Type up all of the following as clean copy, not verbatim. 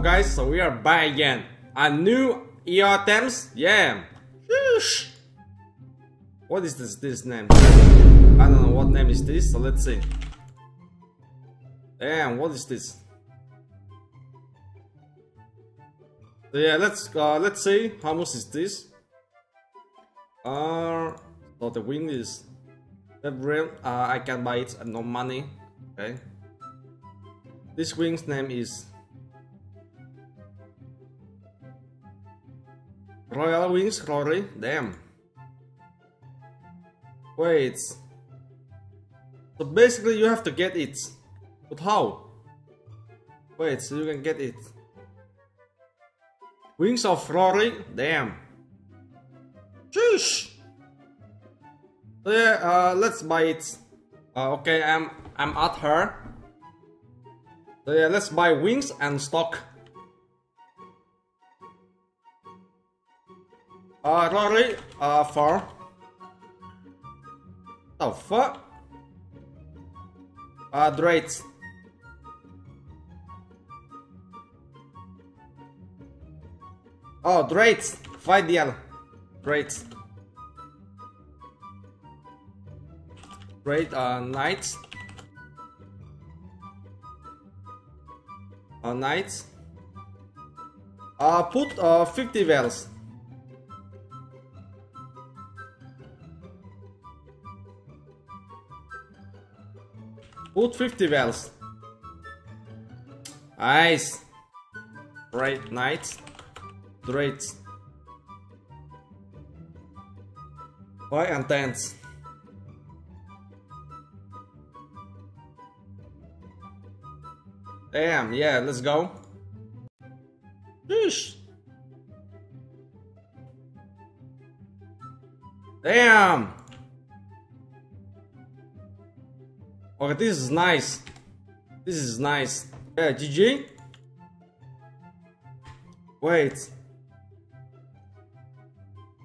Hello guys, so we are back again. A new ER attempts? Yeah. Sheesh. What is this name? I don't know what name is this, so let's see. Damn, what is this? So yeah, let's see how much is this. So the wing is real. I can buy it at no money. Okay. This wing's name is Royal Wings Rory. Damn. Wait. So basically you have to get it. But how? Wait, so you can get it. Wings of Rory? Damn. Sheesh. So yeah, let's buy it. Okay, I'm at her. So yeah, let's buy wings and stock. Rory, for the fuck? Great. Oh, great. 5 DL. Great. Great, knights. Knights. Put 50 wells. Put 50 wells. Nice. Great knights. Great. Why and tens. Damn, yeah, let's go. Yeesh. Damn. Okay, this is nice. This is nice. Yeah, GG. Wait.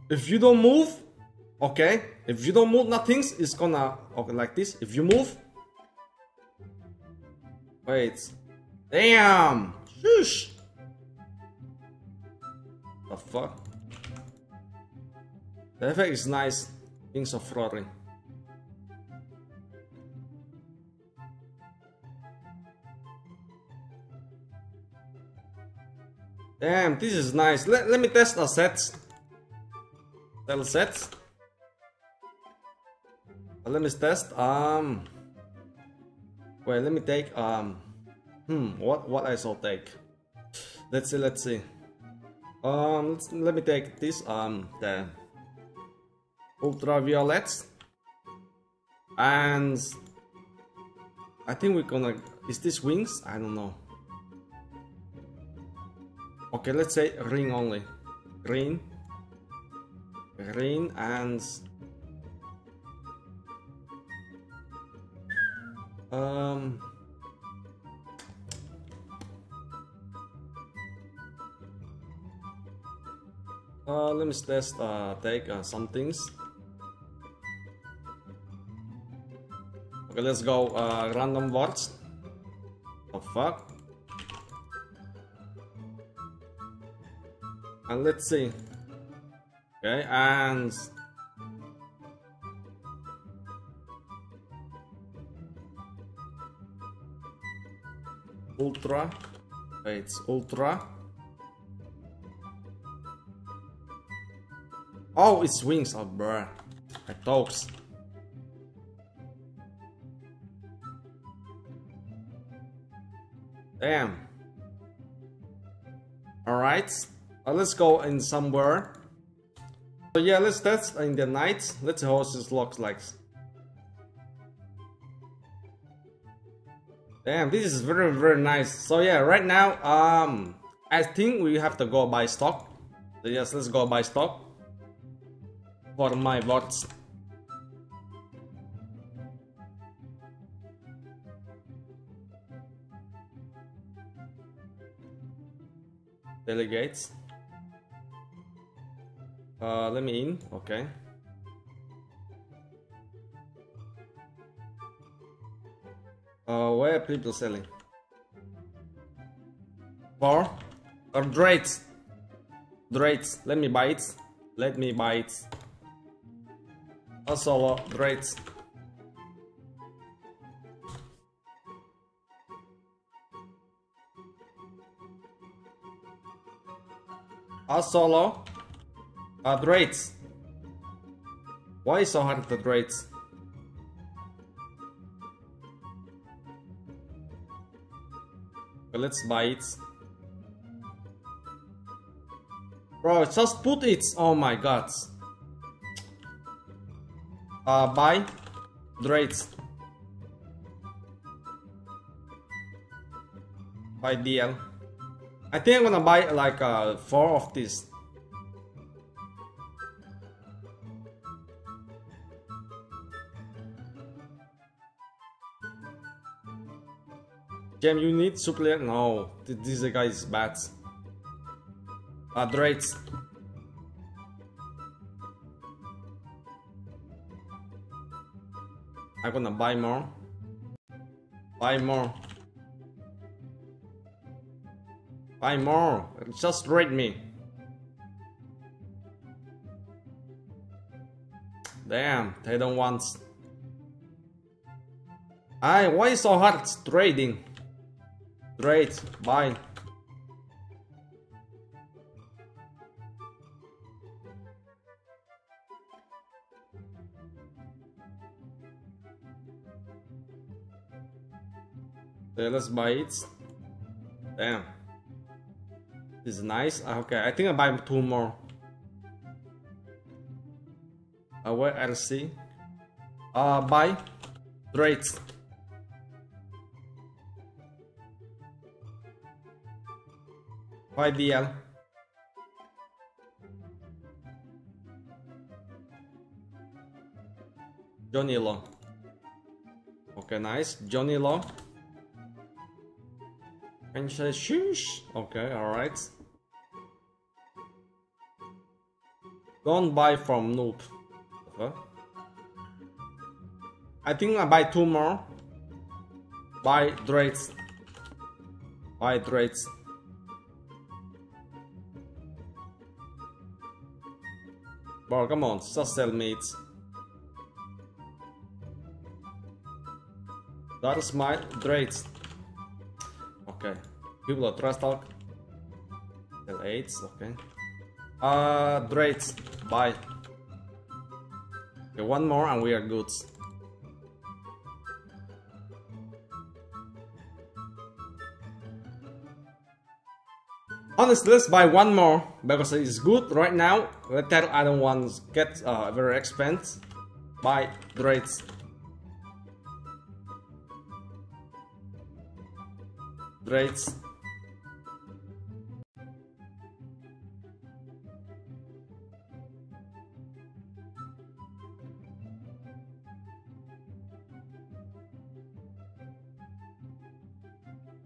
If you don't move, okay. If you don't move, nothing is gonna. Okay, like this. If you move. Wait. Damn. Sheesh. The fuck. The effect is nice. Things of Rory. Damn, this is nice. Let me test the sets. Tell sets. Let me test. Wait, let me take. What I shall take? Let's see. Let's see. Let me take this. The ultraviolets. And I think we're gonna. Is this wings? I don't know. Okay, let's say ring only. Green. Green and... let me just take some things. Okay, let's go random words. The fuck? And let's see. Okay, and ultra. Okay, it's ultra. Oh, it's wings. Oh, bruh. It talks. Damn. All right. Let's go in somewhere. So yeah, let's test in the night. Let's see how this looks like. Damn, this is very nice. So yeah, right now, I think we have to go buy stock. So yes, let's go buy stock for my bots. Delegates. Let me in, okay. Where are people selling? Bar? Or dreads. Dreads. Let me buy it. Let me buy it. Also dreads. Solo dreads. Why so hard the dreads? Okay, let's buy it. Bro, just put it. Oh my god. Buy dreads. Buy DL. I think I'm gonna buy like 4 of these. Jam, you need supplier? No, this guy is bad. Dreads. I'm gonna buy more. Buy more. Buy more, just raid me. Damn, they don't want. Aye, why so hard trading? Trade, buy. Okay, let's buy it. Damn. This is nice. Okay, I think I buy 2 more. Where RC? Buy trades. Buy DL. Johnny Law. Okay, nice. Johnny Law. And say sheesh. Okay, alright. Don't buy from noob. Okay. I think I buy 2 more. Buy dreads. Buy dreads. Bro, come on, just sell me it. That's my dreads. Okay, people are trash talk. Sell 8, okay. Dreads, buy. Okay, 1 more and we are good. Honestly, let's buy 1 more because it's good right now. Later, I don't want to get very expensive. Buy dreads. Dreads.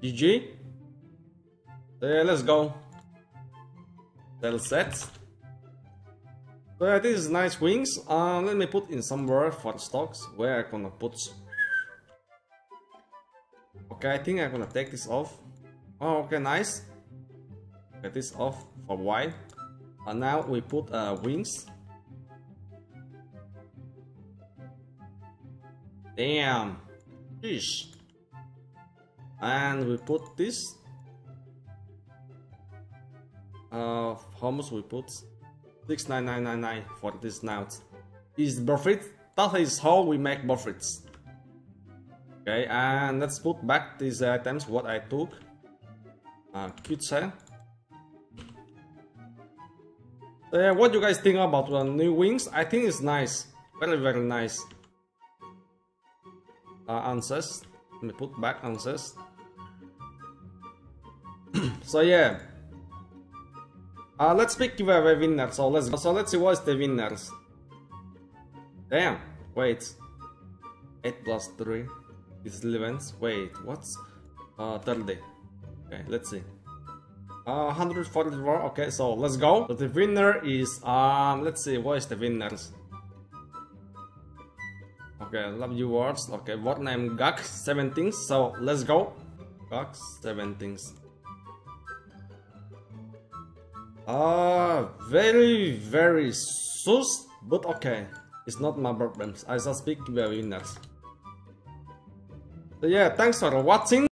GG. Let's go. That'll set. This is nice wings. Let me put in somewhere for stocks. Where I'm gonna put. Okay, I think I'm gonna take this off. Oh, okay, nice. Get this off for a while. And now we put wings. Damn. Sheesh. And we put this. How much we put? 69999 for this now. Is profit? That is how we make profits. Okay, and let's put back these items what I took. Pizza. What do you guys think about the new wings? I think it's nice. Very, very nice. Answers. Let me put back answers. So yeah. Let's pick giveaway winners. So let's go. So let's see what's the winners. Damn. Wait. 8 plus 3. It's 11. Wait, what's 30? Okay, let's see. 144. Okay, so let's go. So the winner is let's see what is the winners. Okay, love you words. Okay, what name Gak 17. So let's go. Gak 17. Very sus, but okay. It's not my problems. I shall speak very nice. So yeah, thanks for watching.